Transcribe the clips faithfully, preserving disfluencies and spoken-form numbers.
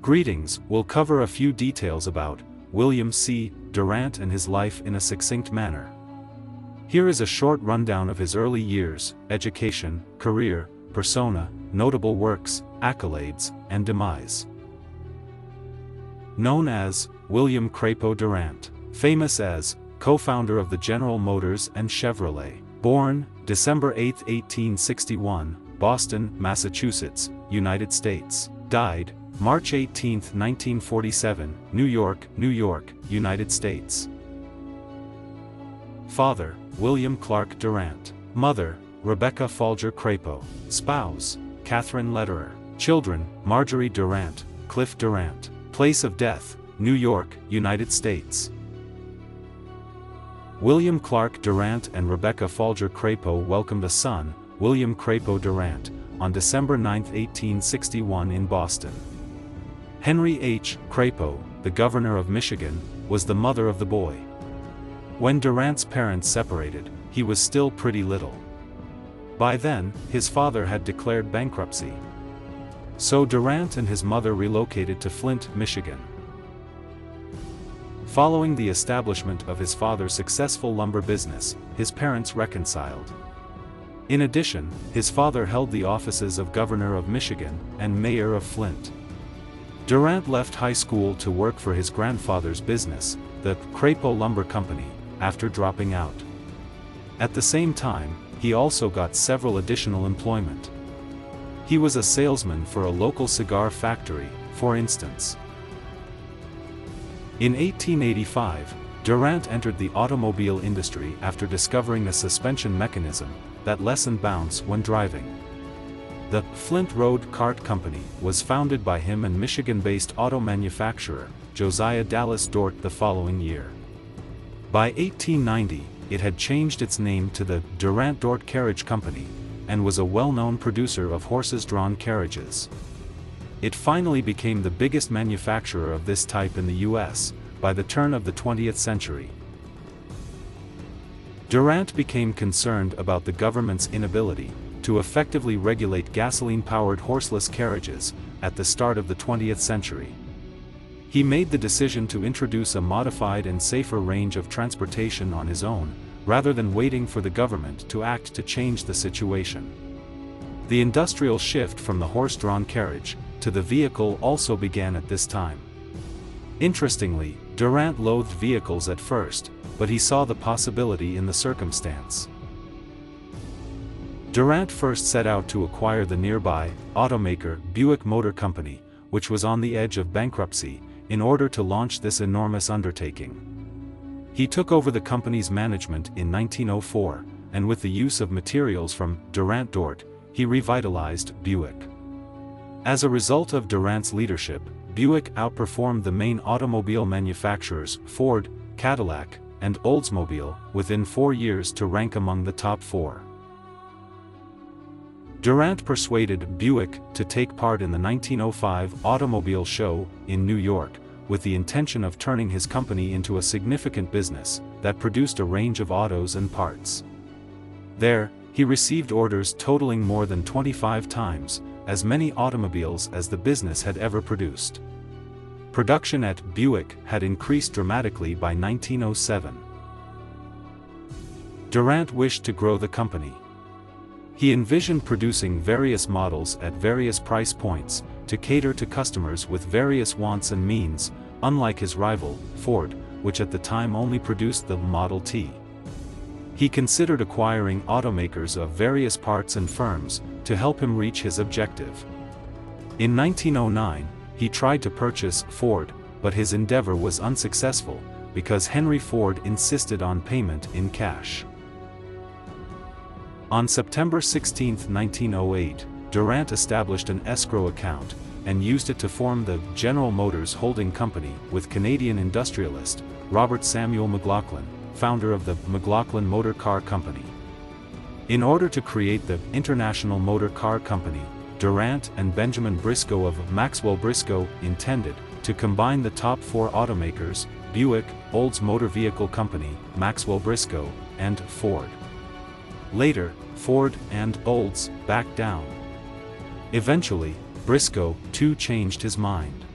Greetings, we'll cover a few details about William C. Durant and his life in a succinct manner. Here is a short rundown of his early years, education, career, persona, notable works, accolades, and demise. Known as William Crapo Durant, famous as co-founder of the General Motors and Chevrolet, born December eighth, eighteen sixty-one, Boston, Massachusetts, United States, died March eighteenth, nineteen forty-seven, New York, New York, United States. Father, William Clark Durant. Mother, Rebecca Folger Crapo. Spouse, Catherine Lederer. Children, Marjorie Durant, Cliff Durant. Place of death, New York, United States. William Clark Durant and Rebecca Folger Crapo welcomed a son, William Crapo Durant, on December ninth, eighteen sixty-one in Boston. Henry H. Crapo, the governor of Michigan, was the mother of the boy. When Durant's parents separated, he was still pretty little. By then, his father had declared bankruptcy. So Durant and his mother relocated to Flint, Michigan. Following the establishment of his father's successful lumber business, his parents reconciled. In addition, his father held the offices of governor of Michigan and mayor of Flint. Durant left high school to work for his grandfather's business, the Crapo Lumber Company, after dropping out. At the same time, he also got several additional employment. He was a salesman for a local cigar factory, for instance. In eighteen eighty-five, Durant entered the automobile industry after discovering a suspension mechanism that lessened bounce when driving. The Flint Road Cart Company was founded by him and Michigan-based auto manufacturer Josiah Dallas Dort the following year. By eighteen ninety, it had changed its name to the Durant Dort Carriage Company, and was a well-known producer of horses-drawn carriages. It finally became the biggest manufacturer of this type in the U S by the turn of the twentieth century. Durant became concerned about the government's inability to effectively regulate gasoline-powered horseless carriages at the start of the twentieth century. He made the decision to introduce a modified and safer range of transportation on his own, rather than waiting for the government to act to change the situation. The industrial shift from the horse-drawn carriage to the vehicle also began at this time. Interestingly, Durant loathed vehicles at first, but he saw the possibility in the circumstance. Durant first set out to acquire the nearby automaker Buick Motor Company, which was on the edge of bankruptcy, in order to launch this enormous undertaking. He took over the company's management in nineteen oh four, and with the use of materials from Durant Dort, he revitalized Buick. As a result of Durant's leadership, Buick outperformed the main automobile manufacturers Ford, Cadillac, and Oldsmobile within four years to rank among the top four. Durant persuaded Buick to take part in the nineteen oh five Automobile Show in New York, with the intention of turning his company into a significant business that produced a range of autos and parts. There, he received orders totaling more than twenty-five times as many automobiles as the business had ever produced. Production at Buick had increased dramatically by nineteen oh seven. Durant wished to grow the company. He envisioned producing various models at various price points, to cater to customers with various wants and means, unlike his rival, Ford, which at the time only produced the Model T. He considered acquiring automakers of various parts and firms, to help him reach his objective. In nineteen oh nine, he tried to purchase Ford, but his endeavor was unsuccessful, because Henry Ford insisted on payment in cash. On September sixteenth, nineteen oh eight, Durant established an escrow account, and used it to form the General Motors Holding Company with Canadian industrialist Robert Samuel McLaughlin, founder of the McLaughlin Motor Car Company. In order to create the International Motor Car Company, Durant and Benjamin Briscoe of Maxwell Briscoe intended to combine the top four automakers, Buick, Olds Motor Vehicle Company, Maxwell Briscoe, and Ford. Later, Ford and Olds backed down. Eventually, Briscoe, too, changed his mind.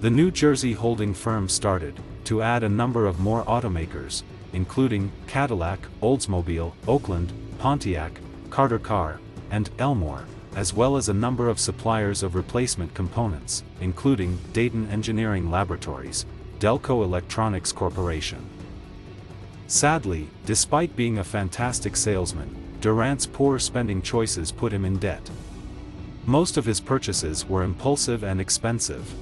The New Jersey holding firm started to add a number of more automakers, including Cadillac, Oldsmobile, Oakland, Pontiac, Cartercar, and Elmore, as well as a number of suppliers of replacement components, including Dayton Engineering Laboratories, Delco Electronics Corporation. Sadly, despite being a fantastic salesman, Durant's poor spending choices put him in debt. Most of his purchases were impulsive and expensive.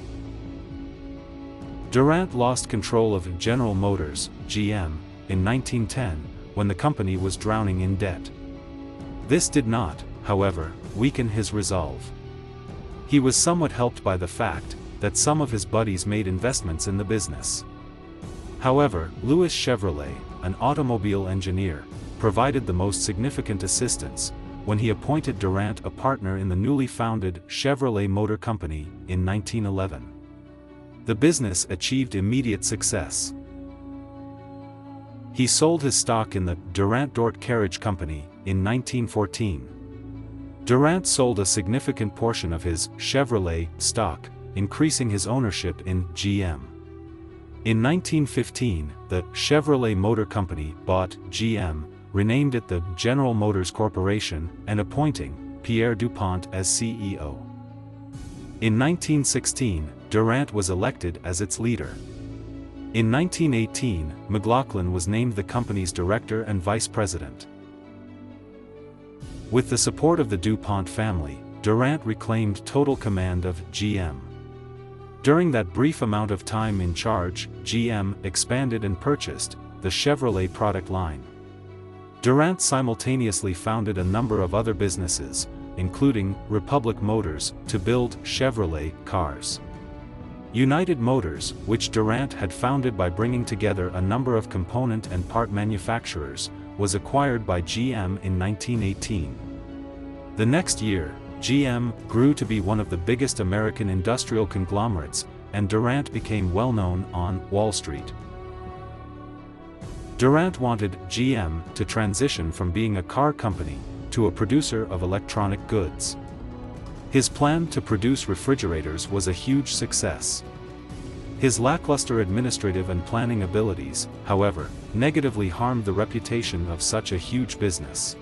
Durant lost control of General Motors, G M, in nineteen ten, when the company was drowning in debt. This did not, however, weaken his resolve. He was somewhat helped by the fact that some of his buddies made investments in the business. However, Louis Chevrolet, an automobile engineer, provided the most significant assistance when he appointed Durant a partner in the newly founded Chevrolet Motor Company in nineteen eleven. The business achieved immediate success. He sold his stock in the Durant Dort Carriage Company in nineteen fourteen. Durant sold a significant portion of his Chevrolet stock, increasing his ownership in G M. In nineteen fifteen, the Chevrolet Motor Company bought G M, renamed it the General Motors Corporation, and appointing Pierre DuPont as C E O. In nineteen sixteen, Durant was elected as its leader. In nineteen eighteen, McLaughlin was named the company's director and vice president. With the support of the DuPont family, Durant reclaimed total command of G M. During that brief amount of time in charge, G M expanded and purchased the Chevrolet product line. Durant simultaneously founded a number of other businesses, including Republic Motors, to build Chevrolet cars. United Motors, which Durant had founded by bringing together a number of component and part manufacturers, was acquired by G M in nineteen eighteen. The next year, G M grew to be one of the biggest American industrial conglomerates, and Durant became well known on Wall Street. Durant wanted G M to transition from being a car company to a producer of electronic goods. His plan to produce refrigerators was a huge success. His lackluster administrative and planning abilities, however, negatively harmed the reputation of such a huge business.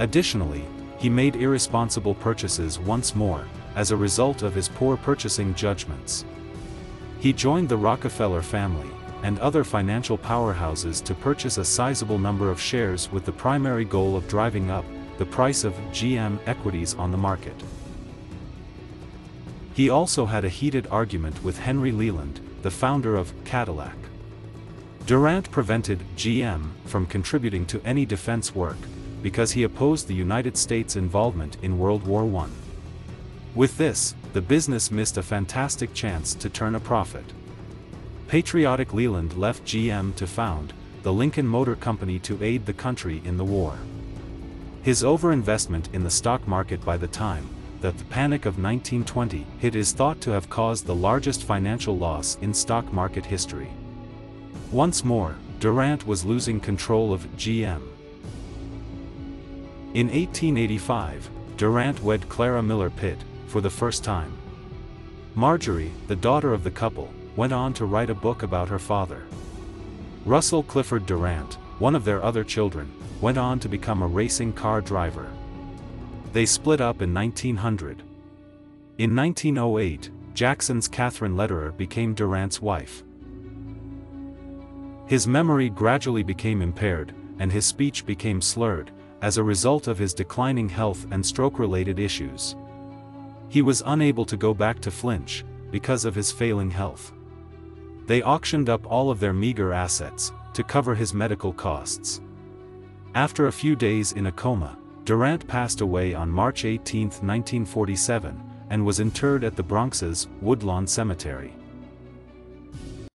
Additionally, he made irresponsible purchases once more, as a result of his poor purchasing judgments. He joined the Rockefeller family and other financial powerhouses to purchase a sizable number of shares with the primary goal of driving up the price of G M equities on the market. He also had a heated argument with Henry Leland, the founder of Cadillac. Durant prevented G M from contributing to any defense work, because he opposed the United States' involvement in World War One. With this, the business missed a fantastic chance to turn a profit. Patriotic Leland left G M to found the Lincoln Motor Company to aid the country in the war. His overinvestment in the stock market by the time that the Panic of nineteen twenty hit is thought to have caused the largest financial loss in stock market history. Once more, Durant was losing control of G M. In eighteen eighty-five, Durant wed Clara Miller Pitt for the first time. Marjorie, the daughter of the couple, went on to write a book about her father. Russell Clifford Durant, one of their other children, went on to become a racing car driver. They split up in nineteen hundred. In nineteen oh eight, Jackson's Catherine Lederer became Durant's wife. His memory gradually became impaired, and his speech became slurred, as a result of his declining health and stroke-related issues. He was unable to go back to Flint, because of his failing health. They auctioned up all of their meager assets to cover his medical costs. After a few days in a coma, Durant passed away on March eighteenth, nineteen forty-seven, and was interred at the Bronx's Woodlawn Cemetery.